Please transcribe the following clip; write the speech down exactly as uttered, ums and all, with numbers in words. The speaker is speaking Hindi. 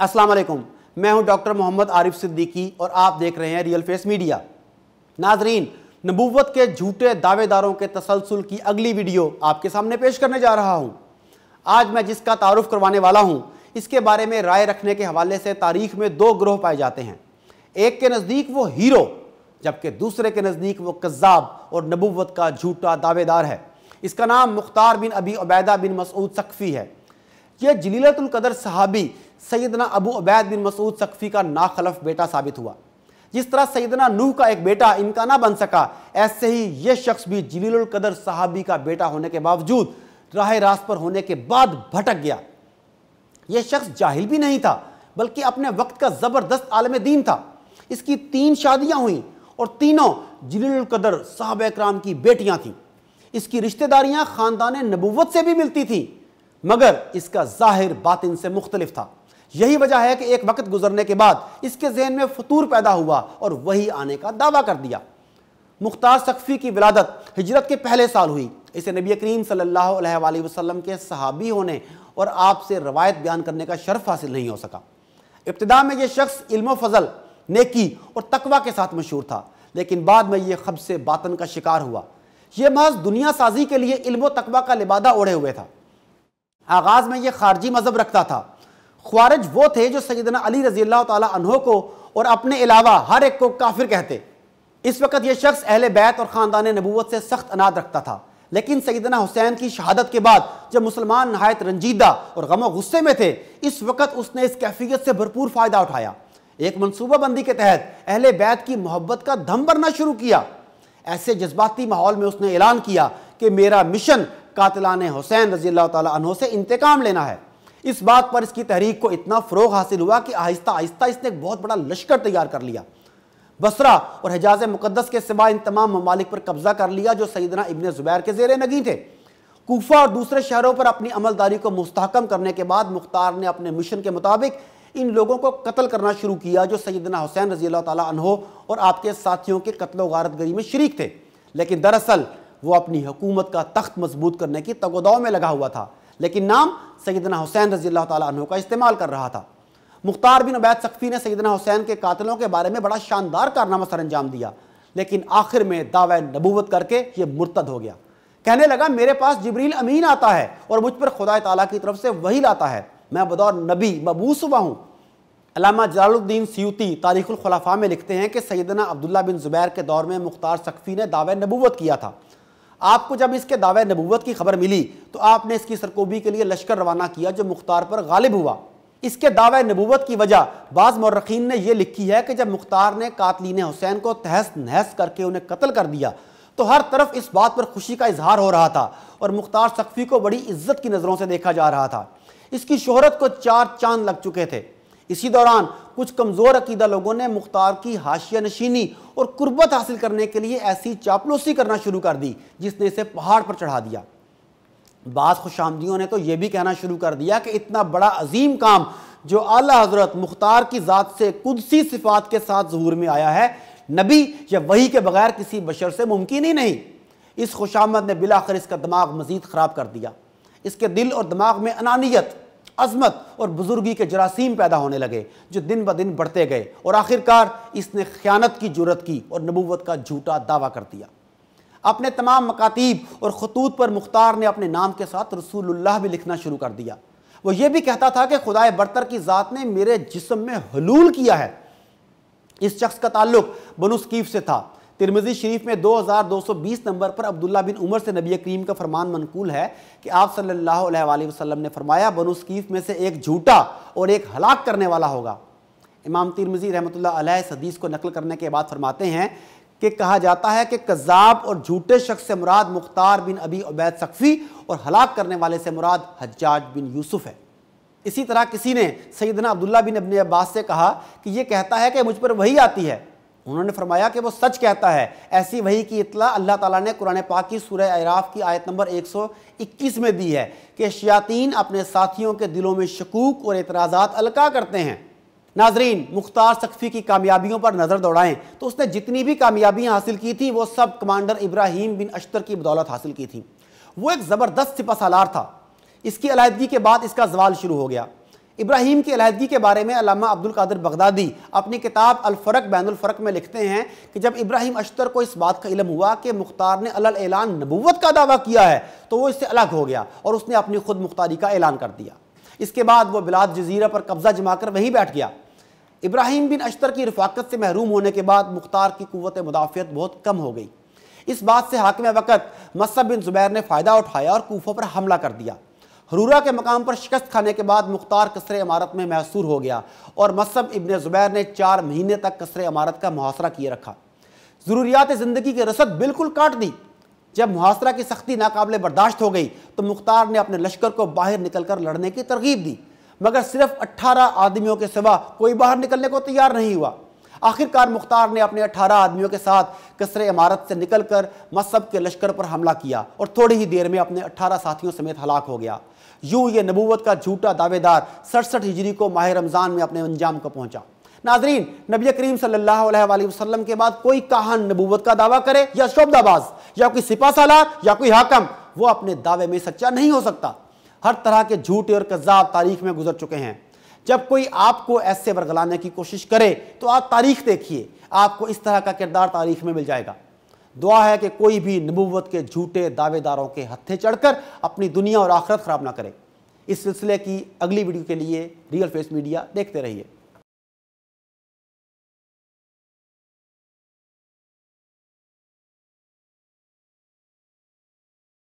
अस्सलाम वालेकुम, मैं हूं डॉक्टर मोहम्मद आरिफ सिद्दीकी और आप देख रहे हैं रियल फेस मीडिया। नाजरीन, नबूवत के झूठे दावेदारों के तसलसल की अगली वीडियो आपके सामने पेश करने जा रहा हूं। आज मैं जिसका तारुफ करवाने वाला हूं, इसके बारे में राय रखने के हवाले से तारीख में दो ग्रोह पाए जाते हैं। एक के नज़दीक वो हीरो, जबकि दूसरे के नज़दीक वो कज़्ज़ाब और नबूवत का झूठा दावेदार है। इसका नाम मुख्तार बिन अबी आबैदा बिन मसऊद सख्फी है। यह जलीलतुल कदर सहाबी सैदना अबू उबैद बिन मसऊद सख्फी का नाखलफ बेटा साबित हुआ। जिस तरह सैदना नूह का एक बेटा इनका ना बन सका, ऐसे ही यह शख्स भी जलीलुल कदर सहाबी का बेटा होने के बावजूद राह रास्त पर होने के बाद भटक गया। यह शख्स जाहिल भी नहीं था, बल्कि अपने वक्त का ज़बरदस्त आलम दीन था। इसकी तीन शादियाँ हुईं और तीनों जलीलुल कदर सहाबा किराम की बेटियाँ थीं। इसकी रिश्तेदारियाँ ख़ानदान नबूवत से भी मिलती थीं, मगर इसका ज़ाहिर बातिन से मुख्तलिफ था। यही वजह है कि एक वक्त गुजरने के बाद इसके जहन में फतूर पैदा हुआ और वही आने का दावा कर दिया। मुख्तार सख्फी की विलादत हिजरत के पहले साल हुई। इसे नबी करीम सल्लल्लाहु अलैहि वसल्लम के सहाबी होने और आपसे रवायत बयान करने का शर्फ हासिल नहीं हो सका। इब्तिदा में यह शख्स इल्म फजल, नेकी और तकवा के साथ मशहूर था, लेकिन बाद में यह खब्स बातन का शिकार हुआ। यह महज दुनिया साजी के लिए इल्म तकवा का लिबादा ओढ़े हुए था। आगाज़ में यह खारजी मजहब रखता था। ख्वारिज वो थे जो सैयदना अली रजी अल्लाह ताला अन्हो को और अपने अलावा हर एक को काफिर कहते। इस वक्त यह शख्स अहले बैत और ख़ानदान नबूवत से सख्त अनाद रखता था, लेकिन सैयदना हुसैन की शहादत के बाद जब मुसलमान नहायत रंजीदा और गम व गुस्से में थे, इस वक्त उसने इस कैफियत से भरपूर फ़ायदा उठाया। एक मनसूबाबंदी के तहत अहले बैत की मोहब्बत का धम भरना शुरू किया। ऐसे जज्बाती माहौल में उसने ऐलान किया कि मेरा मिशन कातिलाने हुसैन रजी अल्लाह ताला अन्हो से इंतकाम लेना है। इस बात पर इसकी तहरीक को इतना फ़रोग हासिल हुआ कि आहिस्ता आहिस्ता इसने एक बहुत बड़ा लश्कर तैयार कर लिया। बसरा और हिजाज मुकद्दस के सिवा इन तमाम ममालिक पर कब्ज़ा कर लिया जो सैयदना इब्न जुबैर के ज़ेर नगी थे। कूफा और दूसरे शहरों पर अपनी अमलदारी को मुस्तहकम करने के बाद मुख्तार ने अपने मिशन के मुताबिक इन लोगों को कत्ल करना शुरू किया जो सैयदना हुसैन रजी अल्लाह ताला अन्हो और आपके साथियों के कत्ल व गारतगरी में शरीक थे। लेकिन दरअसल वो अपनी हुकूमत का तख्त मजबूत करने की तगोदाव में लगा हुआ था, लेकिन नाम सैयदना हुसैन रजी अल्लाह ताला अन्हु का इस्तेमाल कर रहा था। मुख्तार बिन अबैद सख्फी ने सैयदना हुसैन के कातलों के बारे में बड़ा शानदार कारनामा सर अंजाम दिया, लेकिन आखिर में दावा नबूवत करके ये मुर्तद हो गया। कहने लगा, मेरे पास जिब्रील अमीन आता है और मुझ पर खुदा ताला की तरफ से वही लाता है, मैं बदौर नबी मबूस हुआ हूँ। अल्लामा जलालुद्दीन सियूती तारीखुल खुलाफा में लिखते हैं कि सैयदना अब्दुल्ला बिन जुबैर के दौर में मुख्तार सख्फी ने दावा नबूवत किया था। आपको जब इसके दावे नबूवत की खबर मिली तो आपने इसकी सरकोबी के लिए लश्कर रवाना किया जो मुख्तार पर गालिब हुआ। इसके दावे नबूवत की वजह बाज़ मौरखीन ने यह लिखी है कि जब मुख्तार ने कातलीन हुसैन को तहस नहस करके उन्हें कत्ल कर दिया तो हर तरफ इस बात पर खुशी का इजहार हो रहा था और मुख्तार सख्फी को बड़ी इज्जत की नज़रों से देखा जा रहा था। इसकी शोहरत को चार चांद लग चुके थे। इसी दौरान कुछ कमज़ोर अकीदा लोगों ने मुख्तार की हाशिया नशीनी और कुर्बत हासिल करने के लिए ऐसी चापलूसी करना शुरू कर दी जिसने इसे पहाड़ पर चढ़ा दिया। बाज़ खुशामदियों ने तो ये भी कहना शुरू कर दिया कि इतना बड़ा अजीम काम जो आला हजरत मुख्तार की ज़ात से कुदसी सिफात के साथ ज़हूर में आया है, नबी या वही के बगैर किसी बशर से मुमकिन ही नहीं। इस खुशामद ने बिलाखिर इसका दिमाग मज़ीद ख़राब कर दिया। इसके दिल और दिमाग में अनानियत, अजमत और बुजुर्गी के जरासीम पैदा होने लगे जो दिन ब दिन बढ़ते गए और आखिरकार इसने ख़यानत की जुरत की और नबूवत का झूठा दावा कर दिया। अपने तमाम मकातीब और खतूत पर मुख्तार ने अपने नाम के साथ रसूलुल्लाह भी लिखना शुरू कर दिया। वो ये भी कहता था कि खुदाए बरतर की ज़ात ने मेरे जिस्म में हलूल किया है। इस शख्स का ताल्लुक बनु सकीफ से था। तिर्मिज़ी शरीफ में दो हज़ार दो सौ बीस नंबर पर अब्दुल्ला बिन उमर से नबी करीम का फरमान मनकूल है कि आप सल्लल्लाहु अलैहि वसल्लम ने फरमाया, बनु सकीफ में से एक झूठा और एक हलाक करने वाला होगा। इमाम तिर्मिज़ी रहमतुल्लाह अलैह इस हदीस को नकल करने के बाद फरमाते हैं कि कहा जाता है कि कज़ाब और झूठे शख्स से मुराद मुख्तार बिन अबी उबैद सख्फी और हलाक करने वाले से मुराद हज्जाज बिन यूसुफ है। इसी तरह किसी ने सैयदना अब्दुल्ला बिन अबी अब्बास से कहा कि यह कहता है कि मुझ पर वही आती है। उन्होंने फरमाया कि वो सच कहता है। ऐसी वही की इतला अल्लाह ताला ने कुरान पाक की सूरह आराफ की आयत नंबर एक सौ इक्कीस में दी है कि शयातीन अपने साथियों के दिलों में शकूक और एतराज़ात अलका करते हैं। नाजरीन, मुख्तार सख्फी की कामयाबियों पर नज़र दौड़ाएं तो उसने जितनी भी कामयाबियाँ हासिल की थी वो सब कमांडर इब्राहिम बिन अशतर की बदौलत हासिल की थी। वो एक ज़बरदस्त सिपहसालार था। इसकी अलाइदगी के बाद इसका जवाल शुरू हो गया। इब्राहिम की अलहदगी के बारे में अल्लामा अब्दुल अब्दुल्कदर बगदादी अपनी किताब अल अलफ़रक बैनलफ़रक में लिखते हैं कि जब इब्राहिम अशतर को इस बात का इलम हुआ कि मुख्तार ने अल एलान नबूवत का दावा किया है तो वो इससे अलग हो गया और उसने अपनी खुद मुख्तारी का ऐलान कर दिया। इसके बाद वो बिलाद जजीरा पर कब्जा जमा कर वहीं बैठ गया। इब्राहिम बिन अशतर की रफाकत से महरूम होने के बाद मुख्तार की क़ुव्वत मुदाफ़ियत बहुत कम हो गई। इस बात से हाकिम वक़्त मुख्तार बिन जुबैर ने फ़ायदा उठाया और कूफा पर हमला कर दिया। हरूरा के मकाम पर शिकस्त खाने के बाद मुख्तार कसरे इमारत में महसूर हो गया और मुसअब इब्न जुबैर ने चार महीने तक कसरे इमारत का मुहासरा किए रखा। ज़रूरियात ज़िंदगी की रसद बिल्कुल काट दी। जब मुहासरा की सख्ती नाकाबिले बर्दाश्त हो गई तो मुख्तार ने अपने लश्कर को बाहर निकल कर लड़ने की तरगीब दी, मगर सिर्फ अट्ठारह आदमियों के सिवा कोई बाहर निकलने को तैयार नहीं हुआ। आखिरकार मुख्तार ने अपने अठारह आदमियों के साथ कसरे इमारत से निकलकर मसअब के लश्कर पर हमला किया और थोड़ी ही देर में अपने अठारह साथियों समेत हलाक हो गया। यूं ये नबूवत का झूठा दावेदार सड़सठ हिजरी को माह रमज़ान में अपने अंजाम को पहुंचा। नाजरीन, नबी करीम सल्लल्लाहु अलैहि वसल्लम के बाद कोई काहन नबूवत का दावा करे या शोबदाबाज या कोई सिपा सालार या कोई हाकम, वो अपने दावे में सच्चा नहीं हो सकता। हर तरह के झूठे और कज़्ज़ाब तारीख में गुजर चुके हैं। जब कोई आपको ऐसे वर्गलाने की कोशिश करे तो आप तारीख देखिए, आपको इस तरह का किरदार तारीख में मिल जाएगा। दुआ है कि कोई भी नबूवत के झूठे दावेदारों के हत्थे चढ़कर अपनी दुनिया और आखिरत ख़राब ना करे। इस सिलसिले की अगली वीडियो के लिए रियल फेस मीडिया देखते रहिए।